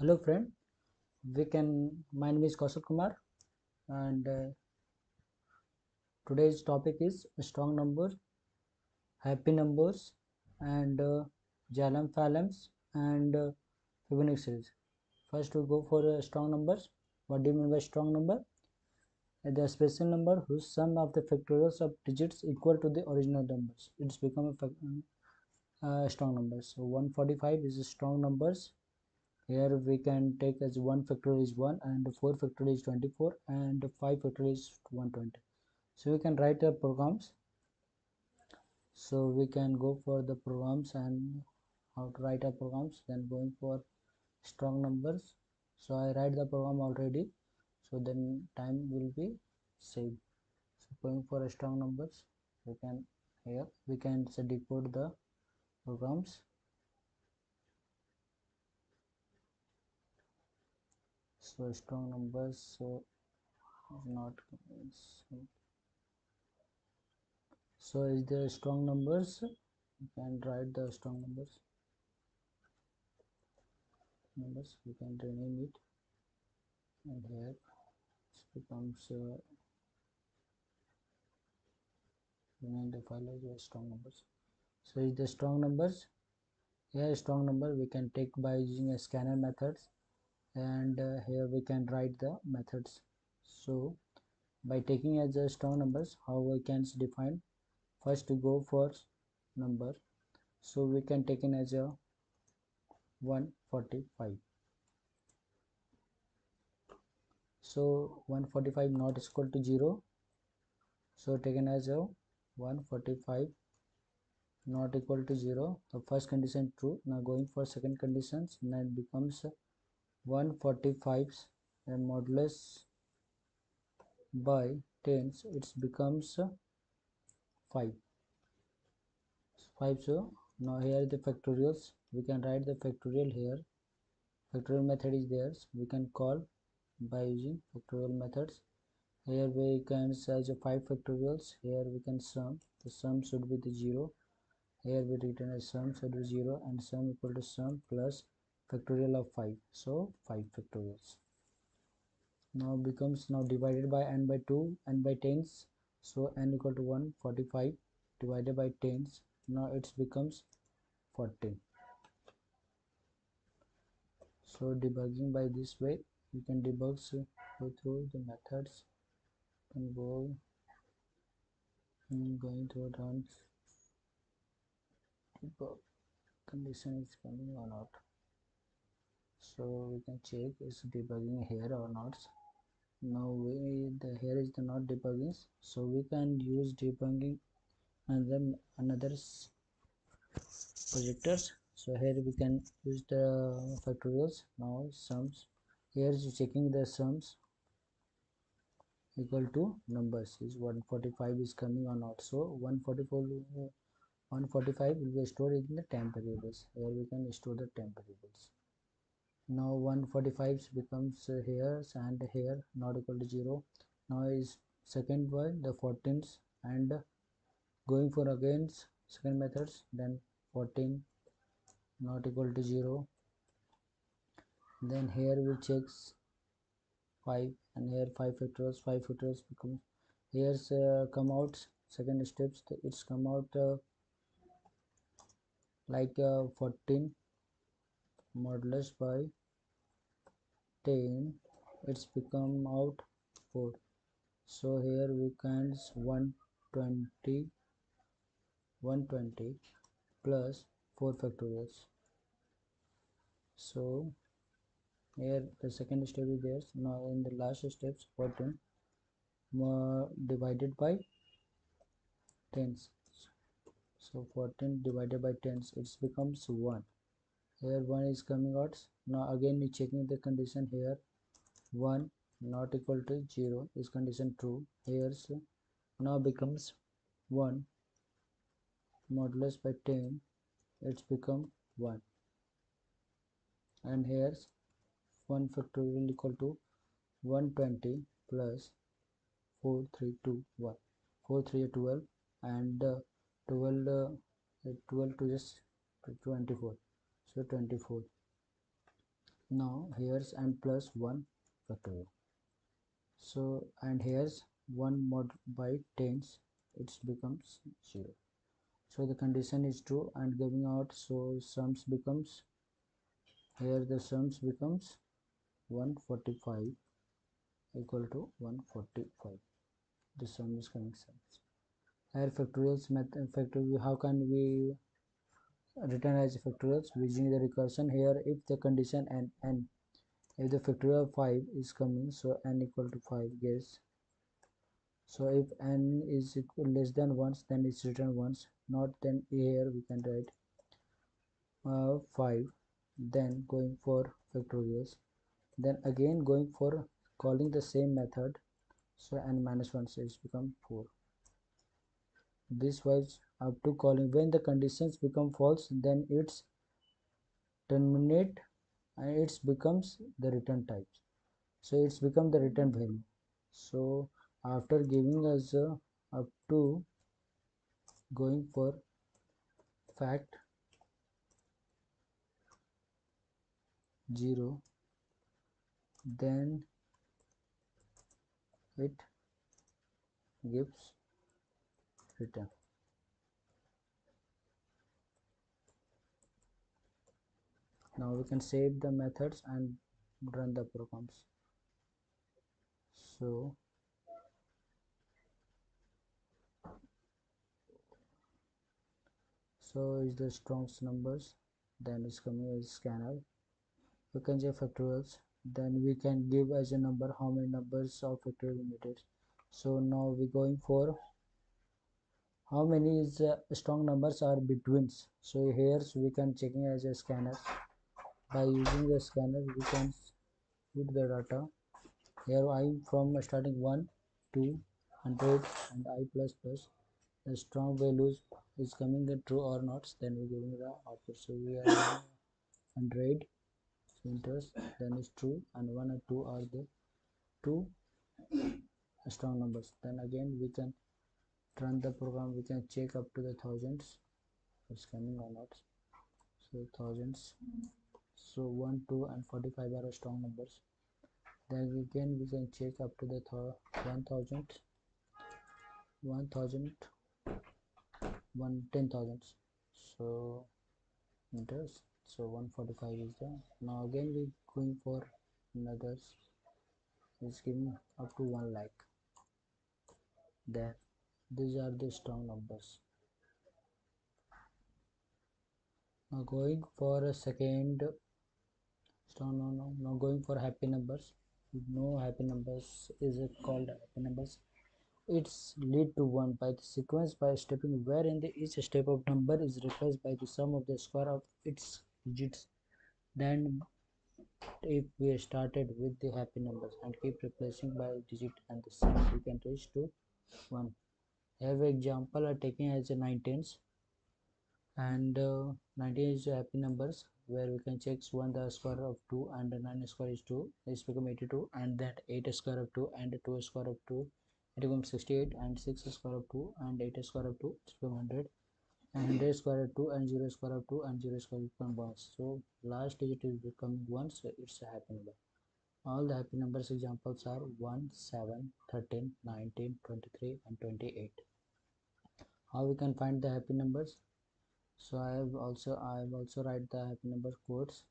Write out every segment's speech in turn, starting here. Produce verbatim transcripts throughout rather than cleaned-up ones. Hello friend, we can my name is Kaushal Kumar, and uh, today's topic is strong numbers, happy numbers, and uh, Xylem Phloem and uh, Fibonacci series. First we go for uh, strong numbers. What do you mean by strong number? Uh, the special number whose sum of the factorials of digits equal to the original numbers. It's become a uh, strong numbers. So one forty-five is a strong numbers. Here we can take as one factorial is one, and four factorial is twenty-four, and five factorial is one hundred twenty. So we can write the programs. So we can go for the programs and how to write our programs, then going for strong numbers. So I write the program already, so then time will be saved. So going for a strong numbers, we can here we can so decode the programs. So strong numbers, so not so, so is there strong numbers? You can write the strong numbers numbers we can rename it, and here it becomes uh, rename the file as strong numbers. So is the strong numbers here strong number we can take by using a scanner methods, and uh, here we can write the methods. So by taking as a strong numbers, how we can define? First to go for number, so we can take in as a one forty-five. So one forty-five not is equal to zero, so taken as a one forty-five not equal to zero. The first condition true. Now going for second conditions, now it becomes one forty-five's and modulus by tens, it becomes five. five. So now here the factorials, we can write the factorial here. Factorial method is there, so we can call by using factorial methods. Here we can size five factorials. Here we can sum. The sum should be the zero. Here we return as sum should be zero, and sum equal to sum plus factorial of five, so five factorials. Now becomes now divided by n by two, n by tens, so n equal to one forty-five divided by tens. Now it becomes fourteen. So debugging by this way, you can debug, so go through the methods and go and going through down debug condition is coming or not. So we can check is debugging here or not. Now we the here is the not debugging, so we can use debugging and then another projectors. So here we can use the factorials. Now sums, here is checking the sums equal to numbers, is one forty-five is coming or not. So one forty-four one forty-five will be stored in the temp variables. Here we can store the temp variables. Now one forty-five becomes uh, here and here not equal to zero. Now is second one the fourteens, and going for against second methods, then fourteen not equal to zero. Then here we checks five, and here five factorials, five factorials becomes here's uh, come out second steps. It's come out uh, like uh, fourteen modulus by ten, it's become out four. So here we can one twenty plus four factorials. So here the second step is there. Now in the last steps, fourteen more divided by tens, so fourteen divided by tens, it becomes one. Here one is coming out. Now again we checking the condition here. One not equal to zero is condition true. Here so now becomes one modulus by ten, it's become one, and here's one factorial equal to one twenty plus four three two one, four three twelve, and uh, twelve uh, twelve to just twenty-four, so twenty-four. Now here's and plus one factorial. So and here's one mod by tens, it becomes zero. So the condition is true and giving out. So sums becomes, here the sums becomes one forty-five equal to one forty-five. The sum is coming sums. Here factorials method, factorial, how can we written as factorials? Using the recursion. Here if the condition and n, if the factorial of five is coming, so n equal to five gets. So if n is equal less than once, then it's written once, not then here we can write uh, five, then going for factorials, then again going for calling the same method. So n minus one says become four. This was up to calling. When the conditions become false, then it's terminate and it becomes the return types. So it's become the return value. So after giving us uh, up to going for fact zero, then it gives return. Now we can save the methods and run the programs. So so is the strongest numbers, then is coming as scanner. We can say factorials, then we can give as a number how many numbers of factorial meters. So now we're going for how many is uh, strong numbers are betweens. So here so we can checking as a scanner. By using the scanner we can put the data. Here I'm from starting one to one hundred and I plus plus. The strong values is coming the true or not, then we giving the output. So we are one hundred centers, then is true, and one or two are the two strong numbers. Then again we can run the program, we can check up to the thousands it's coming or not. So thousands, so one, two and forty-five are strong numbers. Then again we can check up to the one thousand, one thousand, one ten thousand, so meters. So one forty-five is there. Now again we going for another, it's giving up to one lakh. There these are the strong numbers. Now going for a second strong no no now going for happy numbers. No happy numbers is it called happy numbers. It's lead to one by the sequence by stepping, wherein the each step of number is replaced by the sum of the square of its digits. Then if we started with the happy numbers and keep replacing by digit and the sum, we can reach to one. Have example are taking as a nineteens, and uh, nineteen is happy numbers where we can check one the square of two and the nine square is two, it's become eighty-two, and that eight square of two and the two square of two, it becomes sixty-eight, and six square of two and eight square of two, it's become one hundred, and one hundred square of two and zero square of two and zero square of one. So last digit is becoming one, so it's a happy number. All the happy numbers examples are one, seven, thirteen, nineteen, twenty-three and twenty-eight. How we can find the happy numbers? So I have also I have also write the happy number quotes.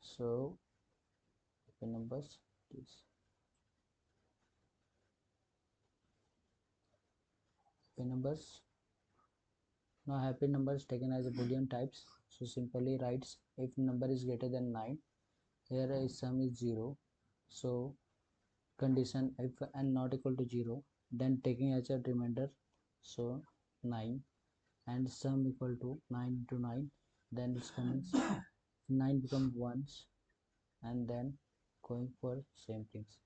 So happy numbers, please. Happy numbers. Now happy numbers taken as a boolean types. So simply writes if number is greater than nine, here a sum is zero. So condition if n not equal to zero, then taking as a remainder, so nine, and sum equal to nine into nine, then it's coming nine become ones, and then going for same things.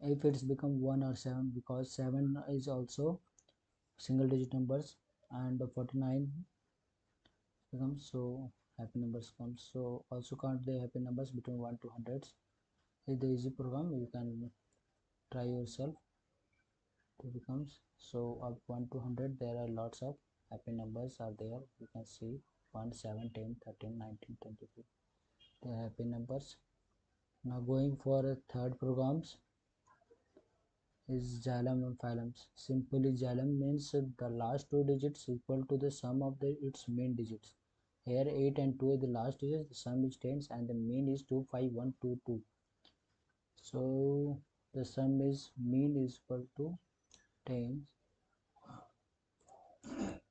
If it's become one or seven, because seven is also single digit numbers, and forty-nine becomes, so happy numbers come. So also count the happy numbers between one to hundreds. It's the easy program, you can try yourself to becomes. So up one to hundred there are lots of happy numbers are there, you can see one, seven, ten, thirteen, nineteen, twenty-three. They are happy numbers. Now going for third programs is Xylem and Phloem. Simply Xylem means the last two digits equal to the sum of the its main digits. Here eight and two are the last digits, the sum is ten and the mean is two, five, one, two, two. So the sum is mean is equal to ten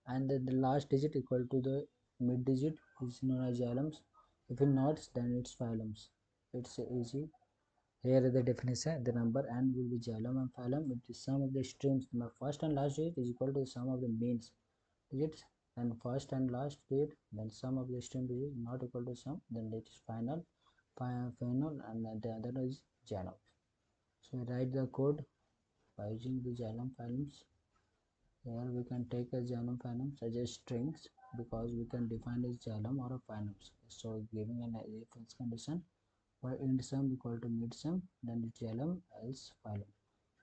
and then the last digit equal to the mid digit is known as Xylems. If not, then it's Phloems. It's easy. Here is the definition, the number n will be Xylem and Phloem with the sum of the streams. My first and last digit is equal to the sum of the means digits, and first and last digit, then sum of the stream digit not equal to sum, then it is final, final, and the other is Xylem. So we write the code by using the Xylem Phloems. Here we can take a Xylem Phloem such as strings, because we can define as Xylem or a Phloems. So giving an reference condition. For end sum equal to mid sum, then it's Xylem, else Phloem.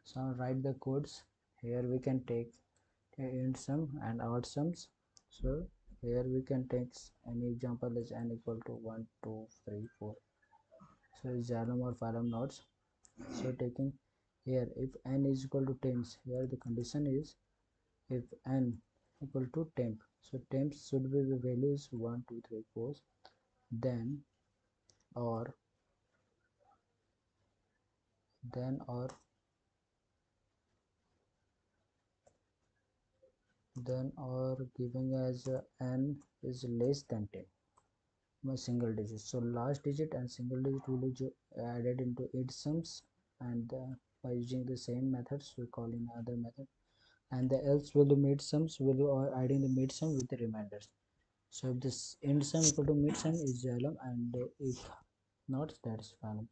So I'll write the codes. Here we can take end sum and odd sums. So here we can take any example is n equal to one, two, three, four. So it's Xylem or Phloem nodes. So taking here, if n is equal to temps, here the condition is if n equal to temp, so temps should be the values one, two, three, four, then or then or then or giving as uh, n is less than ten, my single digit. So last digit and single digit will be added into its sums, and uh, by using the same methods we call in other method, and the else will be mid sums, will be uh, adding the mid sum with the remainders. So if this end sum equal to mid sum is Xylem, and uh, if not, that's Phloem.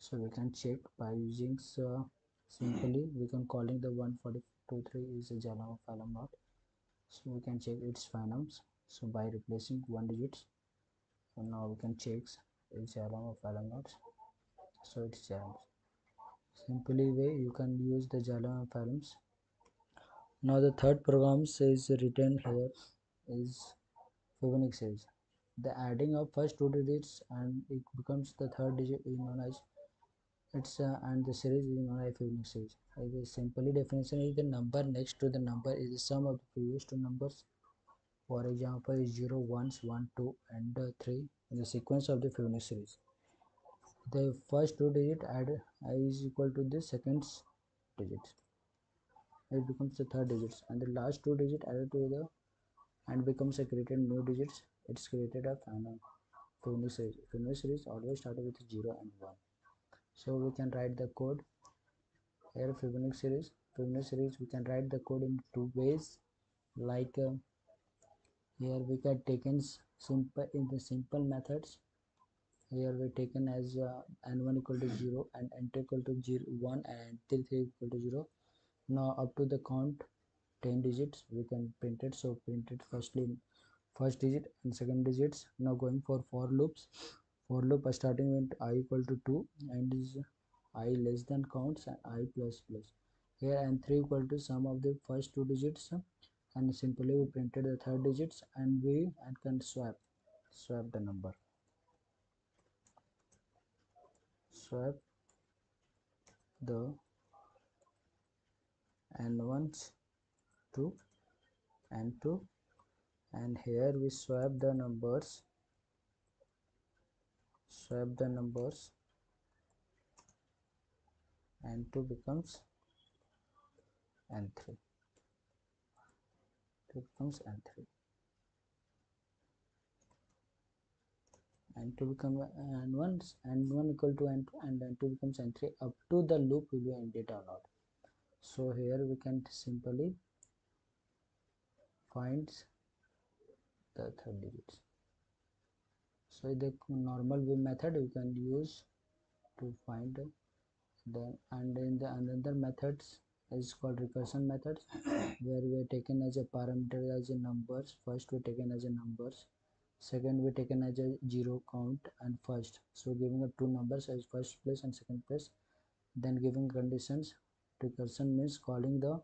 So we can check by using uh, simply we can calling the one four two three is a Xylem or Phloem node. So we can check its Phloems. So by replacing one digits, so now we can check its Xylem or Phloem nodes. So it's Xylem. Simply way you can use the Xylem or Phloems. Now the third program is written here is Fibonacci series. The adding of first two digits and it becomes the third digit is known as It's uh, and the series is known as Fibonacci series. The simple definition is the number next to the number is the sum of the previous two numbers. For example, is zero, ones, one, two, and three in the sequence of the Fibonacci series. The first two digit add is equal to the second digit. It becomes the third digits, and the last two digit added to the and becomes a created new digits. It's created a Fibonacci series. Fibonacci series always started with zero and one. So we can write the code here. Fibonacci series, Fibonacci series. We can write the code in two ways. Like uh, here we can taken simple in the simple methods. Here we taken as uh, n one equal to zero and n two equal to zero, one and n three equal to zero. Now up to the count ten digits we can print it. So print it firstly first digit and second digits. Now going for for loops. For loop starting with I equal to two and is I less than counts and I plus plus. Here n three equal to sum of the first two digits, and simply we printed the third digits and we and can swap swap the number swap the n ones to n two, and here we swap the numbers swap the numbers n two becomes n three, it becomes n three, n two becomes n one, n one equal to n two and n two becomes n three, up to the loop will be ended or not. So here we can simply find the third digits. So the normal way method you can use to find the, and in the another methods is called recursion methods, where we are taken as a parameter as a numbers. First we taken as a numbers, second we taken as a zero count and first. So giving up two numbers as first place and second place, then giving conditions. Recursion means calling the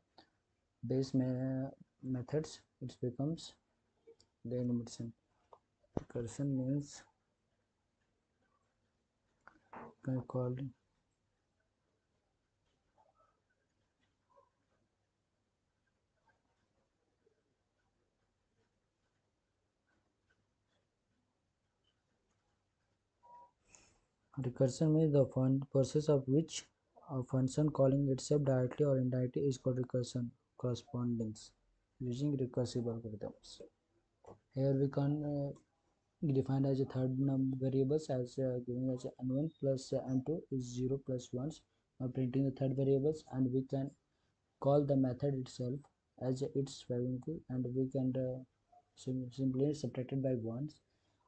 base me methods. It becomes the enumeration. recursion means can call recursion means the fun process of which a function calling itself directly or indirectly is called recursion correspondence using recursive algorithms. Here we can uh, define as a third number variables as uh, giving as n one plus uh, n two is zero plus one. Now printing the third variables, and we can call the method itself as its Fibonacci, and we can uh, sim simply subtract it by ones,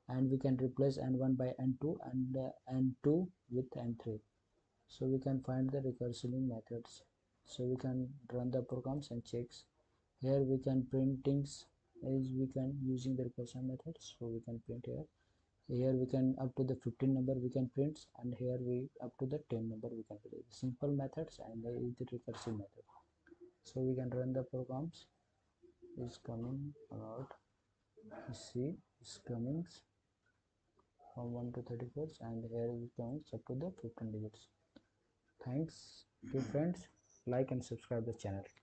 and we can replace n one by n two and uh, n two with n three. So we can find the recursive methods. So we can run the programs and checks. Here we can print things as we can using the recursion method. So we can print here. Here we can up to the fifteen number we can print, and here we up to the ten number we can print. Simple methods and the recursive method. So we can run the programs. It's coming out. You see, it's coming from one to thirty-four, and here it comes up to the fifteen digits. Thanks to friends, like and subscribe the channel.